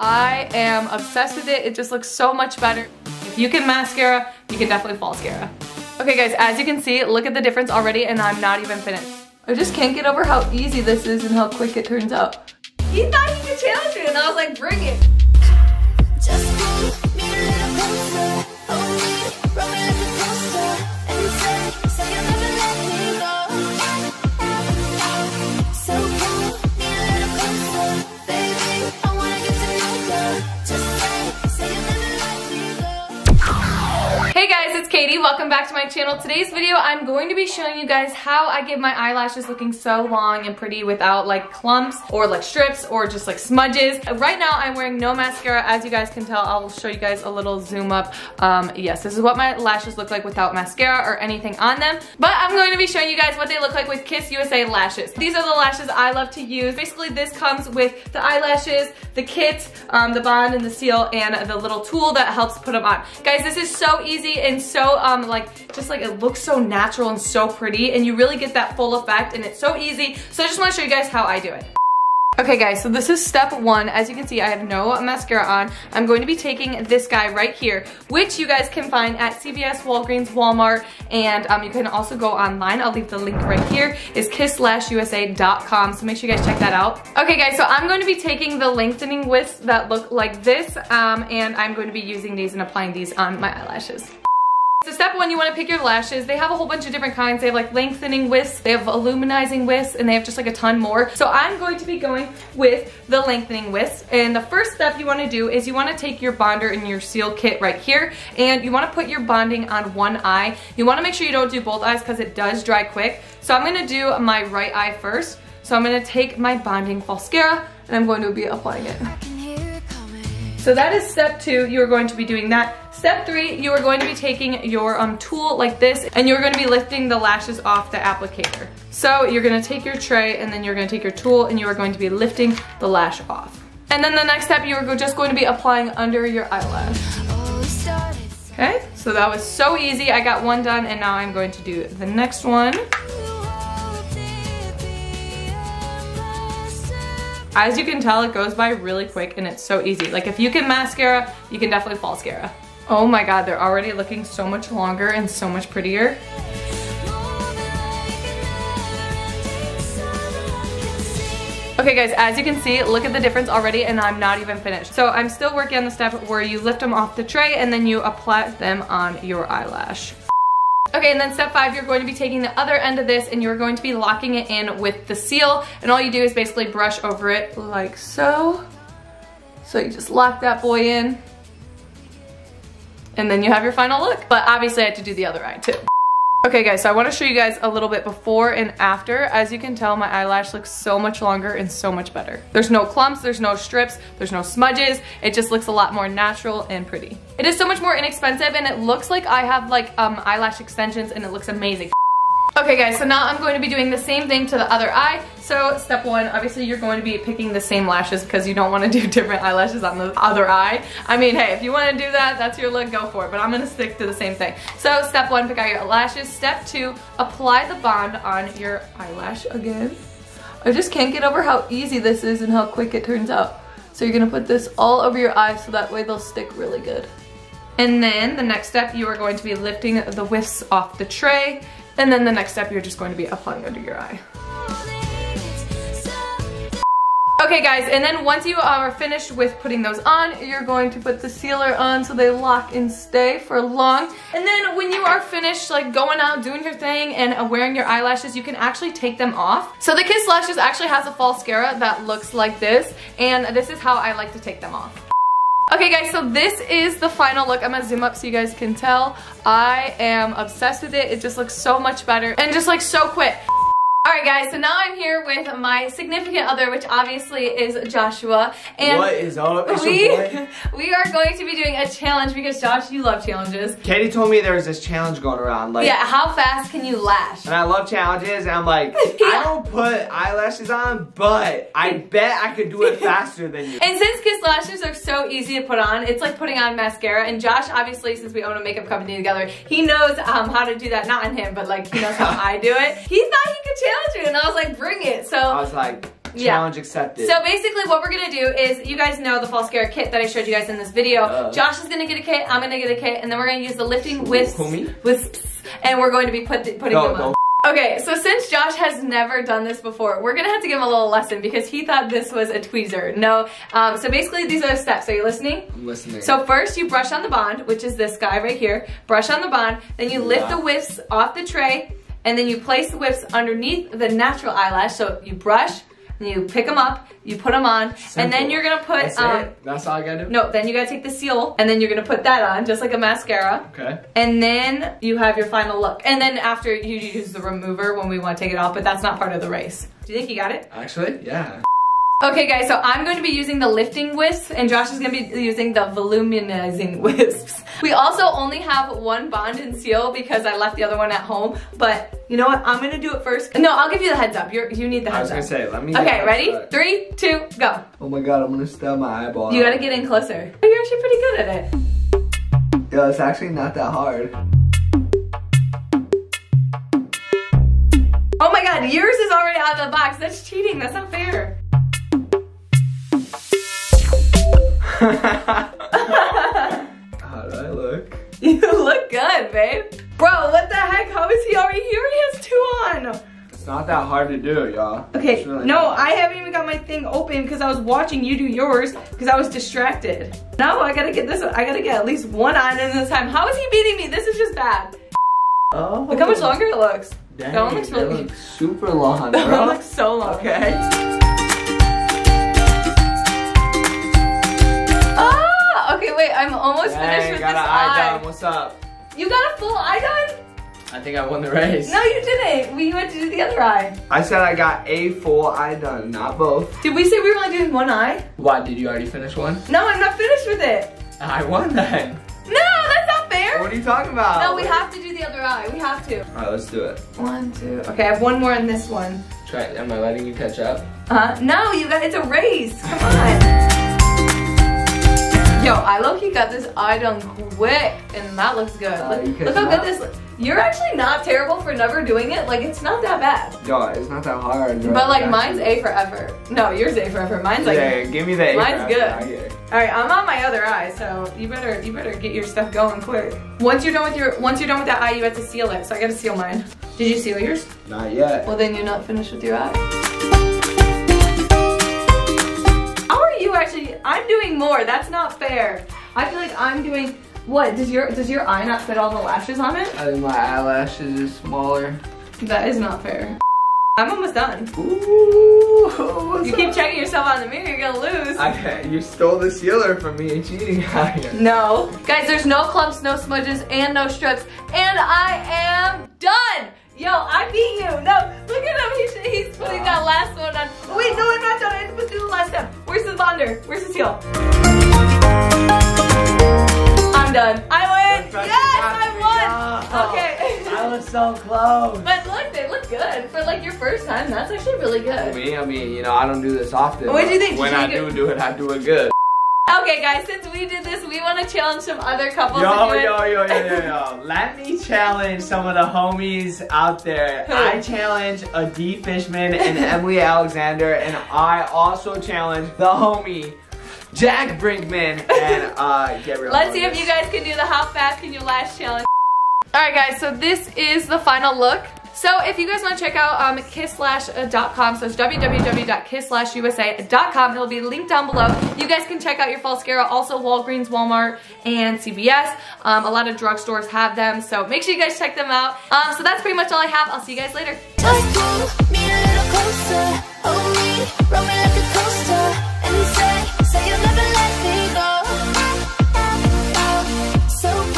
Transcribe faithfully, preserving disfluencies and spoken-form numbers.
I am obsessed with it. It just looks so much better. If you can mascara, you can definitely Falscara. Okay guys, as you can see, look at the difference already and I'm not even finished. I just can't get over how easy this is and how quick it turns out. He thought he could challenge me and I was like, bring it. Just hold me a little closer, hold me, roll me like a coaster, and say, say you'll never let me go. So hold me a little closer, baby, I wanna get to know you. Just say, say you'll never let me go. Hey guys, it's Katie, welcome back to my channel. Today's video, I'm going to be showing you guys how I get my eyelashes looking so long and pretty without like clumps or like strips or just like smudges. Right now I'm wearing no mascara. As you guys can tell, I'll show you guys a little zoom up. Um, yes, this is what my lashes look like without mascara or anything on them. But I'm going to be showing you guys what they look like with Kiss U S A lashes. These are the lashes I love to use. Basically this comes with the eyelashes, the kit, um, the bond and the seal, and the little tool that helps put them on. Guys, this is so easy and so um, like, just like it looks so natural and so pretty, and you really get that full effect and it's so easy. So I just want to show you guys how I do it. Okay guys, so this is step one. As you can see, I have no mascara on. I'm going to be taking this guy right here, which you guys can find at C V S, Walgreens, Walmart, and um, you can also go online. I'll leave the link right here. It's kiss lash U S A dot com, so make sure you guys check that out. Okay guys, so I'm going to be taking the lengthening wisps that look like this, um, and I'm going to be using these and applying these on my eyelashes. So step one, you want to pick your lashes. They have a whole bunch of different kinds. They have like lengthening wisps, they have voluminizing wisps, and they have just like a ton more. So I'm going to be going with the lengthening wisps. And the first step you want to do is you want to take your bonder and your seal kit right here, and you want to put your bonding on one eye. You want to make sure you don't do both eyes because it does dry quick. So I'm going to do my right eye first. So I'm going to take my bonding Falscara and I'm going to be applying it. So that is step two, you are going to be doing that. Step three, you are going to be taking your um, tool like this, and you're going to be lifting the lashes off the applicator. So you're going to take your tray and then you're going to take your tool and you are going to be lifting the lash off. And then the next step, you are just going to be applying under your eyelash. Okay, so that was so easy. I got one done and now I'm going to do the next one. As you can tell, it goes by really quick and it's so easy. Like if you can mascara, you can definitely Falscara. Oh my God, they're already looking so much longer and so much prettier. Okay guys, as you can see, look at the difference already and I'm not even finished. So I'm still working on the step where you lift them off the tray and then you apply them on your eyelash. Okay, and then step five, you're going to be taking the other end of this and you're going to be locking it in with the seal, and all you do is basically brush over it like so. So you just lock that boy in and then you have your final look. But obviously I had to do the other eye too. Okay guys, so I want to show you guys a little bit before and after. As you can tell, my eyelash looks so much longer and so much better. There's no clumps, there's no strips, there's no smudges. It just looks a lot more natural and pretty. It is so much more inexpensive and it looks like I have like um, eyelash extensions and it looks amazing. Okay guys, so now I'm going to be doing the same thing to the other eye. So step one, obviously you're going to be picking the same lashes because you don't want to do different eyelashes on the other eye. I mean, hey, if you want to do that, that's your look, go for it, but I'm going to stick to the same thing. So step one, pick out your lashes. Step two, apply the bond on your eyelash again. I just can't get over how easy this is and how quick it turns out. So you're going to put this all over your eye so that way they'll stick really good. And then the next step, you are going to be lifting the wisps off the tray. And then the next step, you're just going to be applying under your eye. Okay guys, and then once you are finished with putting those on, you're going to put the sealer on so they lock and stay for long. And then when you are finished like going out, doing your thing, and wearing your eyelashes, you can actually take them off. So the Kiss Lashes actually has a Falscara that looks like this, and this is how I like to take them off. Okay guys, so this is the final look. I'm gonna zoom up so you guys can tell. I am obsessed with it. It just looks so much better and just like so quick. Alright guys, so now I'm here with my significant other, which obviously is Joshua. And what is up? It's we, we are going to be doing a challenge because Josh, you love challenges. Katie told me there was this challenge going around. Like, yeah, how fast can you lash? And I love challenges and I'm like, yeah. I don't put eyelashes on, but I bet I could do it faster than you. And since Kiss Lashes are so easy to put on, it's like putting on mascara. And Josh, obviously, since we own a makeup company together, he knows um, how to do that. Not on him, but like he knows how I do it. He thought he could challenge you and I was like, bring it. So I was like, Challenge yeah. accepted. So basically what we're going to do is, you guys know the Falscara kit that I showed you guys in this video. Uh, Josh is going to get a kit, I'm going to get a kit, and then we're going to use the lifting wisps, wisps, and we're going to be put, putting no, them on. No. Okay, so since Josh has never done this before, we're going to have to give him a little lesson because he thought this was a tweezer. No, um, so basically these are the steps. Are you listening? I'm listening. So first you brush on the bond, which is this guy right here. Brush on the bond, then you lift yeah. the wisps off the tray, and then you place the wisps underneath the natural eyelash. So you brush, and you pick them up, you put them on, Simple. and then you're gonna put. That's um, it? That's all I gotta do? No, then you gotta take the seal, and then you're gonna put that on, just like a mascara. Okay. And then you have your final look. And then after, you use the remover when we wanna take it off, but that's not part of the race. Do you think you got it? Actually, yeah. Okay, guys, so I'm going to be using the lifting wisps, and Josh is going to be using the voluminizing wisps. We also only have one bond and seal because I left the other one at home, but you know what? I'm going to do it first. No, I'll give you the heads up. You're, you need the heads up. I was going to say, let me... Okay, ready? Start. Three, two, go. Oh my God, I'm going to stab my eyeball. You got to get in closer. You're actually pretty good at it. Yo, it's actually not that hard. Oh my God, yours is already out of the box. That's cheating. That's not fair. How do I look? You look good, babe. Bro, what the heck? How is he already here? He has two on. It's not that hard to do, y'all. Okay, really no, not. I haven't even got my thing open because I was watching you do yours because I was distracted. No, I gotta get this one. I gotta get at least one on in this time. How is he beating me? This is just bad. Oh. Look how much longer it looks. Dang, that one looks really looks super long, bro. That one looks so long. Okay. Okay, wait, I'm almost Dang, finished with got this an eye. Done. What's up? You got a full eye done? I think I won the race. No, you didn't. We went to do the other eye. I said I got a full eye done, not both. Did we say we were only doing one eye? Why, did you already finish one? No, I'm not finished with it. I won then. No, that's not fair. What are you talking about? No, we what? have to do the other eye. We have to. All right, let's do it. One, two. Okay, I have one more in this one. Try it. Am I letting you catch up? Uh, no, you got. It's a race. Come on. Yo, I low-key got this eye done quick, and that looks good. Uh, look look how good this looks. You're actually not terrible for never doing it. Like, it's not that bad. Yo, it's not that hard. Bro. But, like, yeah. mine's A for effort. No, yours A for effort. Mine's like... Yeah, give me the A Mine's good. All right, I'm on my other eye, so you better you better get your stuff going quick. Once you're done with your once you're done with that eye, you have to seal it. So I gotta seal mine. Did you seal yours? Not yet. Well, then you're not finished with your eye. Actually, I'm doing more. That's not fair. I feel like I'm doing what? Does your does your eye not fit all the lashes on it? I think my eyelashes is smaller. That is not fair. I'm almost done. Ooh, you keep up? checking yourself on the mirror, you're gonna lose. I, you stole the sealer from me and cheating out here. No, guys, there's no clumps, no smudges, and no strips, and I am done. Yo, I beat you. No, look at him. He, he's putting that last one on. Oh, wait, no, I'm not done. I didn't do the last step. Where's the bonder? Where's the seal? I'm done. I win. Yes, I won. Okay. I was so close. But look, they look good for like your first time. That's actually really good. Me, I mean, you know, I don't do this often. What do you think? When I do do it, I do it good. Okay, guys, since we did this, we want to challenge some other couples. Yo, yo, yo, yo, yo, yo. Let me challenge some of the homies out there. I challenge Adi Fishman and Emily Alexander, and I also challenge the homie, Jack Brinkman and uh, Gabriel. Let's see if you guys can do the how fast can you lash challenge. All right, guys, so this is the final look. So if you guys want to check out um, kiss lash usa dot com, so it's w w w dot kiss lash usa dot com. It'll be linked down below. You guys can check out your Falscara, also Walgreens, Walmart, and C V S. Um, a lot of drugstores have them, so make sure you guys check them out. Um, so that's pretty much all I have. I'll see you guys later. Bye.